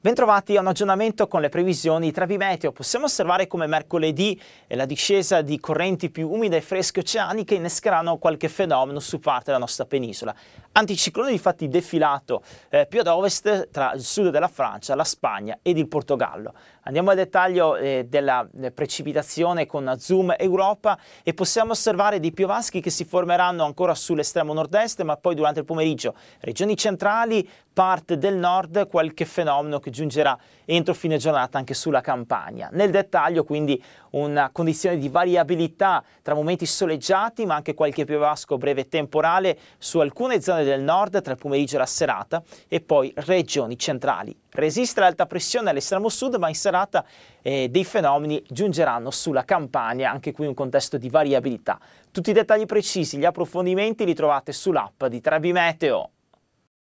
Bentrovati a un aggiornamento con le previsioni 3BMeteo. Possiamo osservare come mercoledì la discesa di correnti più umide e fresche oceaniche innescheranno qualche fenomeno su parte della nostra penisola. Anticiclone difatti defilato più ad ovest tra il sud della Francia, la Spagna ed il Portogallo. Andiamo al dettaglio della precipitazione con zoom Europa e possiamo osservare dei piovaschi che si formeranno ancora sull'estremo nord-est, ma poi durante il pomeriggio regioni centrali, parte del nord, qualche fenomeno che giungerà entro fine giornata anche sulla Campania. Nel dettaglio quindi una condizione di variabilità tra momenti soleggiati ma anche qualche piovasco breve temporale su alcune zone del nord tra il pomeriggio e la serata e poi regioni centrali. Resiste l'alta pressione all'estremo sud, ma in serata dei fenomeni giungeranno sulla Campania, anche qui un contesto di variabilità. Tutti i dettagli precisi, gli approfondimenti li trovate sull'app di 3BMeteo.